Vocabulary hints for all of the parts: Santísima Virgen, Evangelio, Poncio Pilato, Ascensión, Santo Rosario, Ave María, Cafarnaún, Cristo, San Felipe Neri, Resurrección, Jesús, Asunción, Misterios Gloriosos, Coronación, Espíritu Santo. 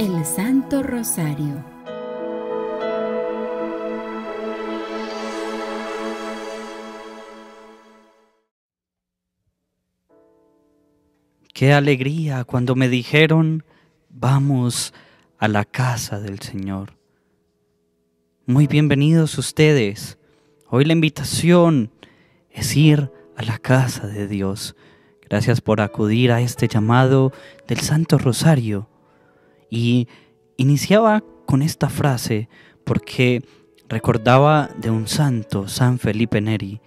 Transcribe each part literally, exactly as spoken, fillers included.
el Santo Rosario. Qué alegría cuando me dijeron, vamos a la casa del Señor. Muy bienvenidos ustedes. Hoy la invitación es ir a la casa de Dios. Gracias por acudir a este llamado del Santo Rosario. Y iniciaba con esta frase porque recordaba de un santo, San Felipe Neri.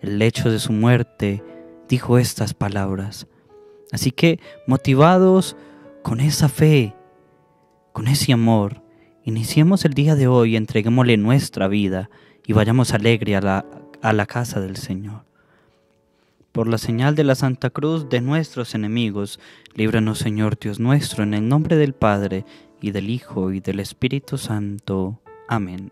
El hecho de su muerte dijo estas palabras. Así que motivados con esa fe, con ese amor, iniciemos el día de hoy, entreguémosle nuestra vida y vayamos alegre a la, a la casa del Señor. Por la señal de la Santa Cruz de nuestros enemigos, líbranos, Señor Dios nuestro, en el nombre del Padre, y del Hijo, y del Espíritu Santo. Amén.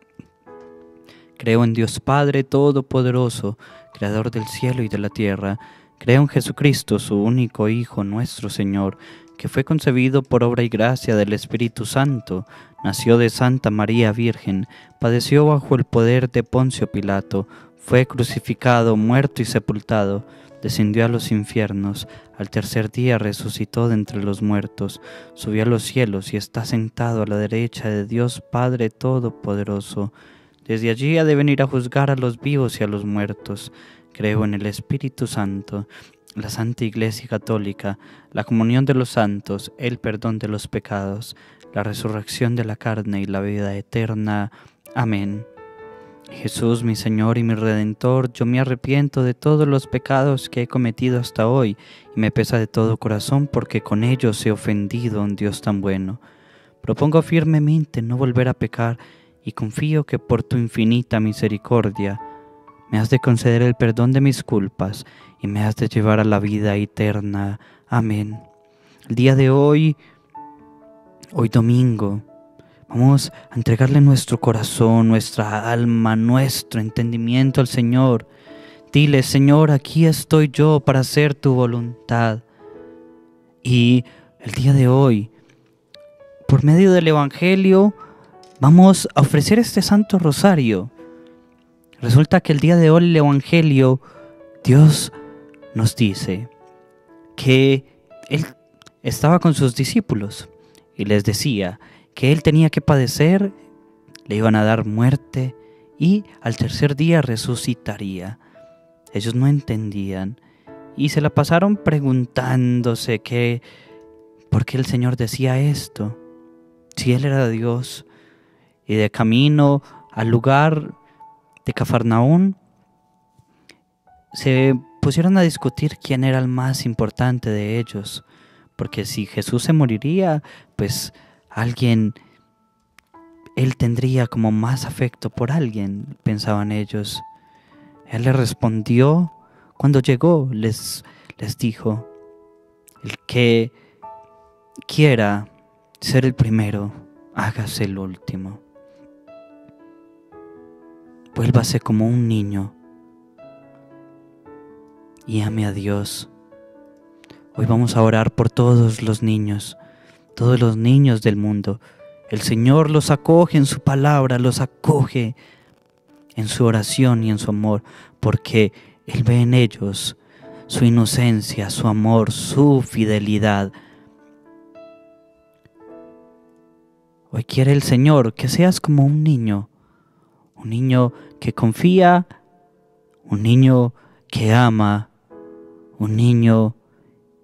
Creo en Dios Padre Todopoderoso, Creador del cielo y de la tierra. Creo en Jesucristo, su único Hijo, nuestro Señor, que fue concebido por obra y gracia del Espíritu Santo, nació de Santa María Virgen, padeció bajo el poder de Poncio Pilato, fue crucificado, muerto y sepultado, descendió a los infiernos, al tercer día resucitó de entre los muertos, subió a los cielos y está sentado a la derecha de Dios Padre Todopoderoso. Desde allí ha de venir a juzgar a los vivos y a los muertos. Creo en el Espíritu Santo, la Santa Iglesia Católica, la comunión de los santos, el perdón de los pecados, la resurrección de la carne y la vida eterna. Amén. Jesús, mi Señor y mi Redentor, yo me arrepiento de todos los pecados que he cometido hasta hoy y me pesa de todo corazón porque con ellos he ofendido a un Dios tan bueno. Propongo firmemente no volver a pecar y confío que por tu infinita misericordia me has de conceder el perdón de mis culpas y me has de llevar a la vida eterna. Amén. El día de hoy, hoy domingo, vamos a entregarle nuestro corazón, nuestra alma, nuestro entendimiento al Señor. Dile, Señor, aquí estoy yo para hacer tu voluntad. Y el día de hoy, por medio del Evangelio, vamos a ofrecer este Santo Rosario. Resulta que el día de hoy el Evangelio, Dios nos dice que Él estaba con sus discípulos y les decía que Él tenía que padecer, le iban a dar muerte y al tercer día resucitaría. Ellos no entendían y se la pasaron preguntándose que, ¿por qué el Señor decía esto? Si Él era Dios. Y de camino al lugar de Cafarnaún, se pusieron a discutir quién era el más importante de ellos, porque si Jesús se moriría, pues alguien, él tendría como más afecto por alguien, pensaban ellos. Él les respondió, cuando llegó, les, les dijo, el que quiera ser el primero, hágase el último. Vuélvase como un niño y ame a Dios. Hoy vamos a orar por todos los niños, todos los niños del mundo. El Señor los acoge en su palabra, los acoge en su oración y en su amor, porque Él ve en ellos su inocencia, su amor, su fidelidad. Hoy quiere el Señor que seas como un niño. Un niño que confía, un niño que ama, un niño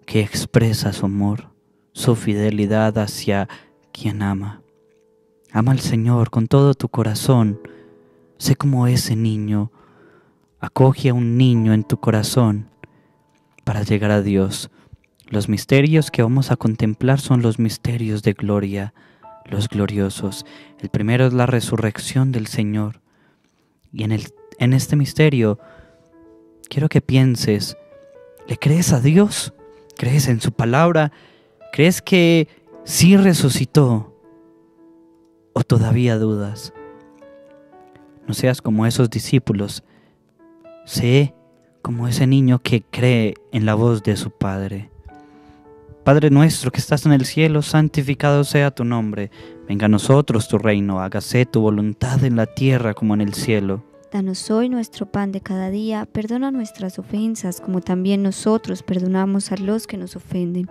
que expresa su amor, su fidelidad hacia quien ama. Ama al Señor con todo tu corazón. Sé como ese niño. Acoge a un niño en tu corazón para llegar a Dios. Los misterios que vamos a contemplar son los misterios de gloria, los gloriosos. El primero es la resurrección del Señor. Y en, el, en este misterio, quiero que pienses, ¿le crees a Dios? ¿Crees en su palabra? ¿Crees que sí resucitó? ¿O todavía dudas? No seas como esos discípulos. Sé como ese niño que cree en la voz de su Padre. Padre nuestro que estás en el cielo, santificado sea tu nombre. Venga a nosotros tu reino, hágase tu voluntad en la tierra como en el cielo. Danos hoy nuestro pan de cada día, perdona nuestras ofensas como también nosotros perdonamos a los que nos ofenden.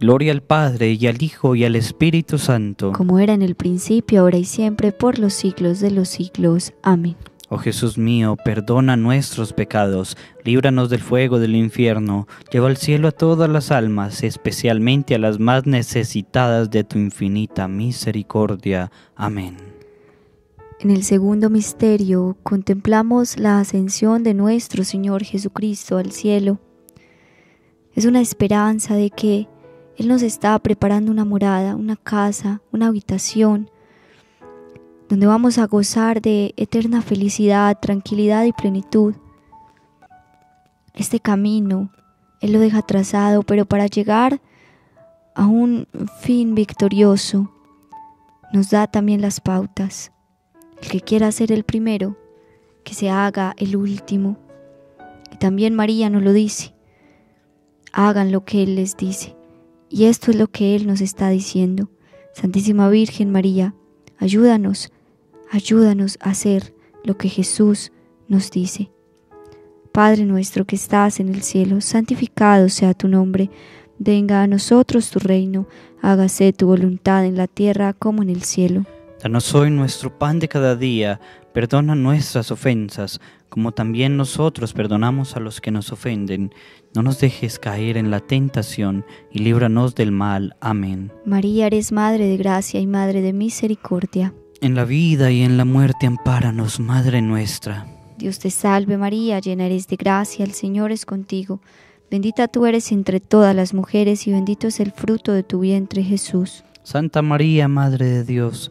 Gloria al Padre, y al Hijo, y al Espíritu Santo. Como era en el principio, ahora y siempre, por los siglos de los siglos. Amén. Oh Jesús mío, perdona nuestros pecados, líbranos del fuego del infierno, lleva al cielo a todas las almas, especialmente a las más necesitadas de tu infinita misericordia. Amén. En el segundo misterio, contemplamos la ascensión de nuestro Señor Jesucristo al cielo. Es una esperanza de que Él nos está preparando una morada, una casa, una habitación, donde vamos a gozar de eterna felicidad, tranquilidad y plenitud. Este camino Él lo deja trazado, pero para llegar a un fin victorioso, nos da también las pautas. El que quiera ser el primero, que se haga el último. Y también María nos lo dice, hagan lo que Él les dice. Y esto es lo que Él nos está diciendo. Santísima Virgen María, ayúdanos, ayúdanos a hacer lo que Jesús nos dice. Padre nuestro que estás en el cielo, santificado sea tu nombre. Venga a nosotros tu reino, hágase tu voluntad en la tierra como en el cielo. Danos hoy nuestro pan de cada día, perdona nuestras ofensas, como también nosotros perdonamos a los que nos ofenden. No nos dejes caer en la tentación, y líbranos del mal. Amén. María, eres Madre de Gracia y Madre de Misericordia. En la vida y en la muerte, ampáranos, Madre nuestra. Dios te salve, María, llena eres de gracia, el Señor es contigo. Bendita tú eres entre todas las mujeres, y bendito es el fruto de tu vientre, Jesús. Santa María, Madre de Dios,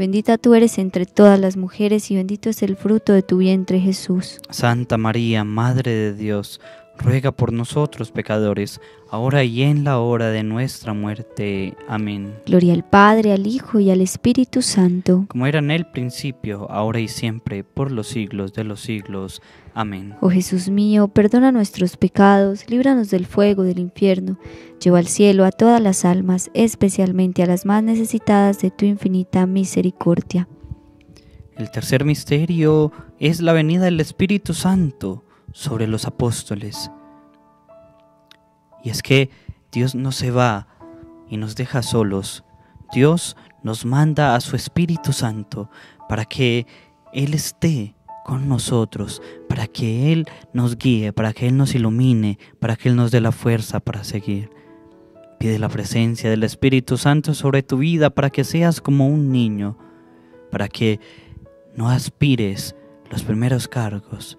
Bendita tú eres entre todas las mujeres y bendito es el fruto de tu vientre Jesús. Santa María, Madre de Dios, ruega por nosotros pecadores, ahora y en la hora de nuestra muerte. Amén. Gloria al Padre, al Hijo y al Espíritu Santo. Como era en el principio, ahora y siempre, por los siglos de los siglos. Amén. Oh Jesús mío, perdona nuestros pecados, líbranos del fuego del infierno, lleva al cielo a todas las almas, especialmente a las más necesitadas de tu infinita misericordia. El tercer misterio es la venida del Espíritu Santo sobre los apóstoles. Y es que Dios no se va y nos deja solos. Dios nos manda a su Espíritu Santo para que Él esté con nosotros, para que Él nos guíe, para que Él nos ilumine, para que Él nos dé la fuerza para seguir. Pide la presencia del Espíritu Santo sobre tu vida para que seas como un niño, para que no aspires los primeros cargos,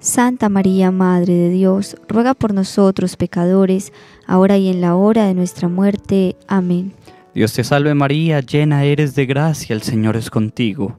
Santa María, Madre de Dios, ruega por nosotros pecadores, ahora y en la hora de nuestra muerte. Amén. Dios te salve María, llena eres de gracia, el Señor es contigo.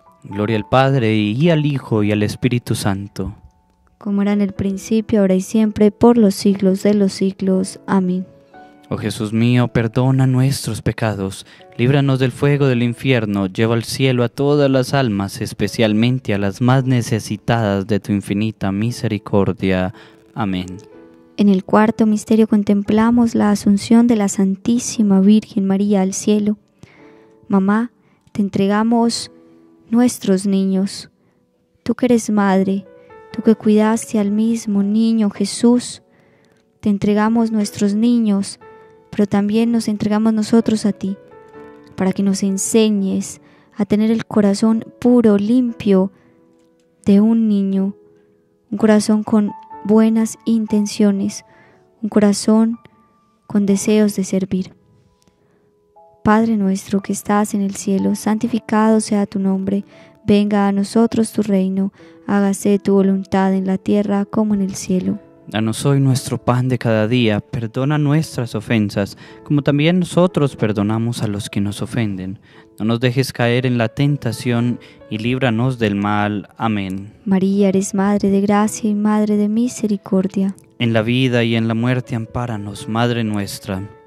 Gloria al Padre, y al Hijo, y al Espíritu Santo. Como era en el principio, ahora y siempre, por los siglos de los siglos. Amén. Oh Jesús mío, perdona nuestros pecados, líbranos del fuego del infierno, lleva al cielo a todas las almas, especialmente a las más necesitadas de tu infinita misericordia. Amén. En el cuarto misterio contemplamos la asunción de la Santísima Virgen María al cielo. Mamá, te entregamos nuestros niños, tú que eres madre, tú que cuidaste al mismo niño Jesús, te entregamos nuestros niños, pero también nos entregamos nosotros a ti, para que nos enseñes a tener el corazón puro, limpio de un niño, un corazón con buenas intenciones, un corazón con deseos de servir. Padre nuestro que estás en el cielo, santificado sea tu nombre. Venga a nosotros tu reino. Hágase tu voluntad en la tierra como en el cielo. Danos hoy nuestro pan de cada día. Perdona nuestras ofensas, como también nosotros perdonamos a los que nos ofenden. No nos dejes caer en la tentación y líbranos del mal. Amén. María, eres Madre de gracia y Madre de misericordia. En la vida y en la muerte, ampáranos, Madre nuestra.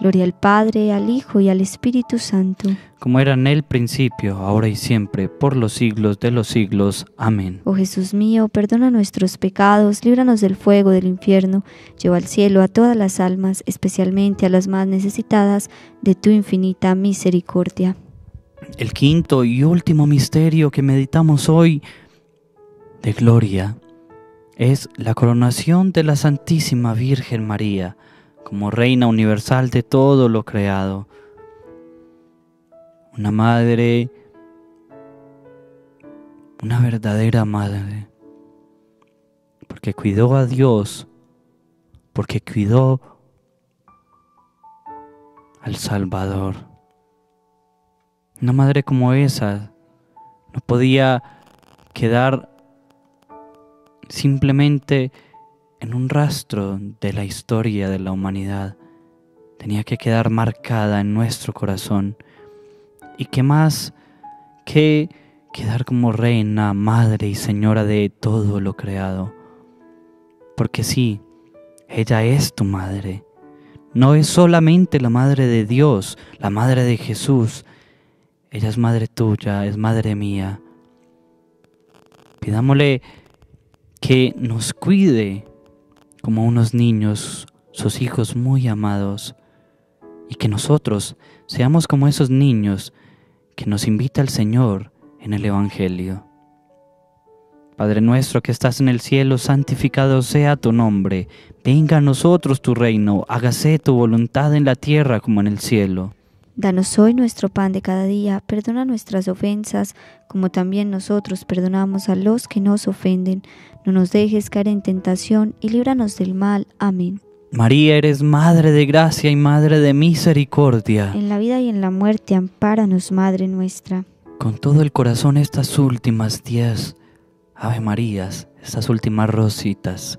Gloria al Padre, al Hijo y al Espíritu Santo. Como era en el principio, ahora y siempre, por los siglos de los siglos. Amén. Oh Jesús mío, perdona nuestros pecados, líbranos del fuego del infierno, lleva al cielo a todas las almas, especialmente a las más necesitadas de tu infinita misericordia. El quinto y último misterio que meditamos hoy de gloria es la coronación de la Santísima Virgen María como Reina Universal de todo lo creado. Una madre, una verdadera madre, porque cuidó a Dios, porque cuidó al Salvador. Una madre como esa no podía quedar simplemente en un rastro de la historia de la humanidad, tenía que quedar marcada en nuestro corazón. Y qué más que quedar como reina, madre y señora de todo lo creado. Porque sí, ella es tu madre. No es solamente la madre de Dios, la madre de Jesús. Ella es madre tuya, es madre mía. Pidámosle que nos cuide como unos niños, sus hijos muy amados, y que nosotros seamos como esos niños que nos invita el Señor en el Evangelio. Padre nuestro que estás en el cielo, santificado sea tu nombre. Venga a nosotros tu reino, hágase tu voluntad en la tierra como en el cielo. Danos hoy nuestro pan de cada día, perdona nuestras ofensas, como también nosotros perdonamos a los que nos ofenden. No nos dejes caer en tentación y líbranos del mal. Amén. María, eres Madre de gracia y Madre de misericordia. En la vida y en la muerte, ampáranos, Madre nuestra. Con todo el corazón estas últimas diez Ave Marías, estas últimas rositas.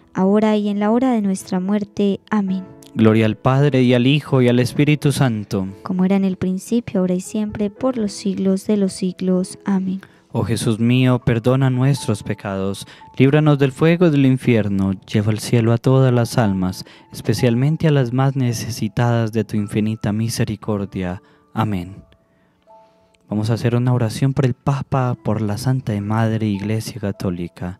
ahora y en la hora de nuestra muerte. Amén. Gloria al Padre, y al Hijo, y al Espíritu Santo. Como era en el principio, ahora y siempre, por los siglos de los siglos. Amén. Oh Jesús mío, perdona nuestros pecados, líbranos del fuego del infierno, lleva al cielo a todas las almas, especialmente a las más necesitadas de tu infinita misericordia. Amén. Vamos a hacer una oración por el Papa, por la Santa Madre Iglesia Católica.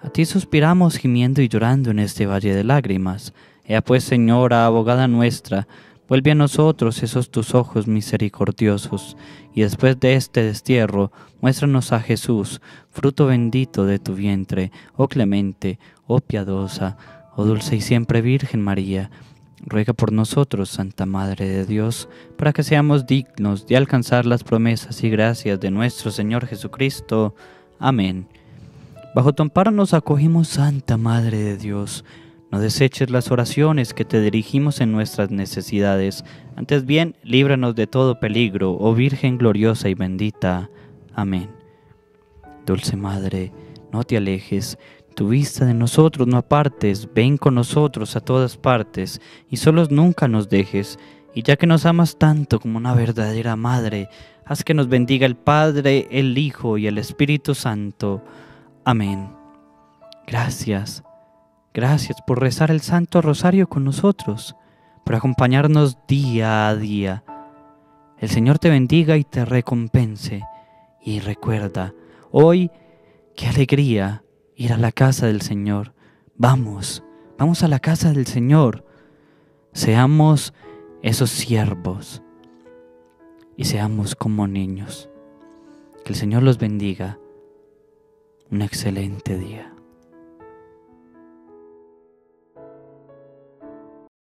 A ti suspiramos gimiendo y llorando en este valle de lágrimas. Ea pues, Señora, abogada nuestra, vuelve a nosotros esos tus ojos misericordiosos, y después de este destierro, muéstranos a Jesús, fruto bendito de tu vientre, oh clemente, oh piadosa, oh dulce y siempre Virgen María. Ruega por nosotros, Santa Madre de Dios, para que seamos dignos de alcanzar las promesas y gracias de nuestro Señor Jesucristo. Amén. Bajo tu amparo nos acogimos, Santa Madre de Dios. No deseches las oraciones que te dirigimos en nuestras necesidades. Antes bien, líbranos de todo peligro, oh Virgen gloriosa y bendita. Amén. Dulce Madre, no te alejes. Tu vista de nosotros no apartes. Ven con nosotros a todas partes y solos nunca nos dejes. Y ya que nos amas tanto como una verdadera madre, haz que nos bendiga el Padre, el Hijo y el Espíritu Santo. Amén. Gracias, gracias por rezar el Santo Rosario con nosotros, por acompañarnos día a día. El Señor te bendiga y te recompense. Y recuerda, hoy, qué alegría ir a la casa del Señor. Vamos, vamos a la casa del Señor. Seamos esos siervos y seamos como niños. Que el Señor los bendiga. Un excelente día.